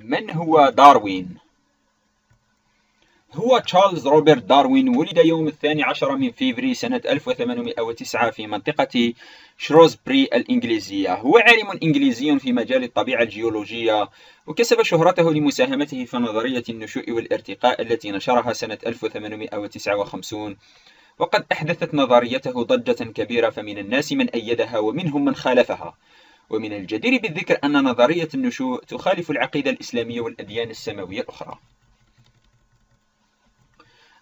من هو داروين؟ هو تشارلز روبرت داروين ولد يوم 12 من فبراير سنة 1809 في منطقة شروزبري الإنجليزية. هو عالم إنجليزي في مجال الطبيعة الجيولوجية، وكسب شهرته لمساهمته في نظرية النشوء والارتقاء التي نشرها سنة 1859، وقد أحدثت نظريته ضجة كبيرة، فمن الناس من أيدها ومنهم من خالفها. ومن الجدير بالذكر أن نظرية النشوء تخالف العقيدة الإسلامية والأديان السماوية الأخرى.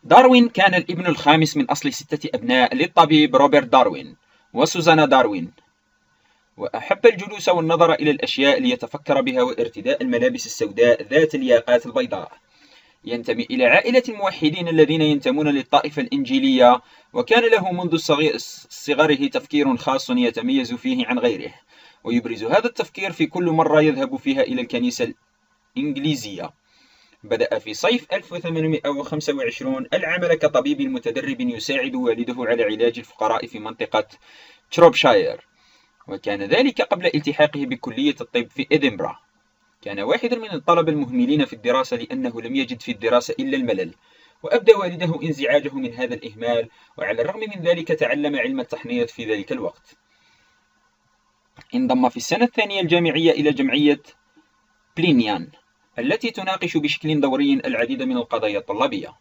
داروين كان الابن الخامس من أصل 6 أبناء للطبيب روبرت داروين وسوزانا داروين، وأحب الجلوس والنظر إلى الأشياء ليتفكر بها وارتداء الملابس السوداء ذات الياقات البيضاء. ينتمي إلى عائلة الموحدين الذين ينتمون للطائفة الإنجيلية، وكان له منذ صغره تفكير خاص يتميز فيه عن غيره، ويبرز هذا التفكير في كل مرة يذهب فيها إلى الكنيسة الإنجليزية. بدأ في صيف 1825 العمل كطبيب متدرب يساعد والده على علاج الفقراء في منطقة تروبشاير، وكان ذلك قبل التحاقه بكلية الطب في إدنبرا. كان واحدا من الطلبة المهملين في الدراسة لأنه لم يجد في الدراسة إلا الملل، وأبدى والده انزعاجه من هذا الإهمال، وعلى الرغم من ذلك تعلم علم التحنيط في ذلك الوقت. انضم في السنة الثانية الجامعية إلى جمعية بلينيان التي تناقش بشكل دوري العديد من القضايا الطلابية.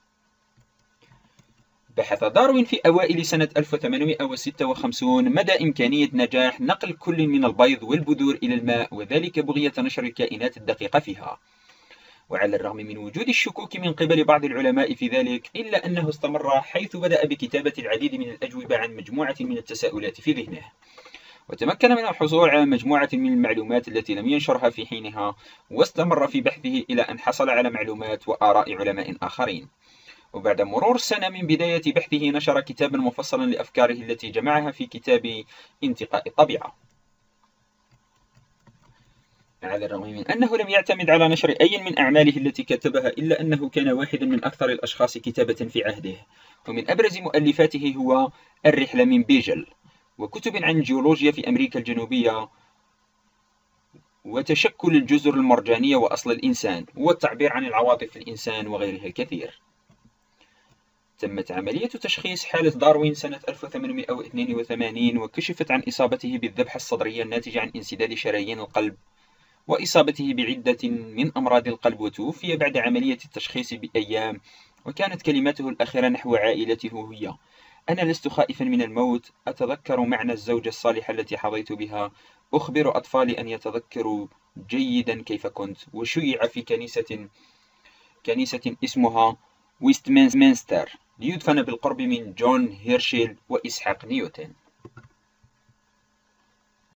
بحث داروين في أوائل سنة 1856 مدى إمكانية نجاح نقل كل من البيض والبذور إلى الماء، وذلك بغية نشر الكائنات الدقيقة فيها. وعلى الرغم من وجود الشكوك من قبل بعض العلماء في ذلك، إلا أنه استمر، حيث بدأ بكتابة العديد من الأجوبة عن مجموعة من التساؤلات في ذهنه، وتمكن من الحصول على مجموعة من المعلومات التي لم ينشرها في حينها، واستمر في بحثه إلى أن حصل على معلومات وآراء علماء آخرين. وبعد مرور سنة من بداية بحثه نشر كتابا مفصلا لأفكاره التي جمعها في كتاب انتقاء الطبيعة. على الرغم من أنه لم يعتمد على نشر أي من أعماله التي كتبها، إلا أنه كان واحدا من أكثر الأشخاص كتابة في عهده، ومن أبرز مؤلفاته هو الرحلة من بيجل، وكتب عن الجيولوجيا في أمريكا الجنوبية، وتشكل الجزر المرجانية وأصل الإنسان، والتعبير عن العواطف في الإنسان، وغيرها الكثير. تمت عملية تشخيص حالة داروين سنة 1882، وكشفت عن إصابته بالذبحة الصدرية الناتجة عن انسداد شرايين القلب وإصابته بعدة من أمراض القلب، وتوفي بعد عملية التشخيص بأيام. وكانت كلماته الأخيرة نحو عائلته هي: أنا لست خائفا من الموت، أتذكر معنى الزوجة الصالحة التي حظيت بها، أخبر أطفالي أن يتذكروا جيدا كيف كنت. وشيع في كنيسة اسمها ويستمنستر ليدفن بالقرب من جون هيرشل وإسحاق نيوتن.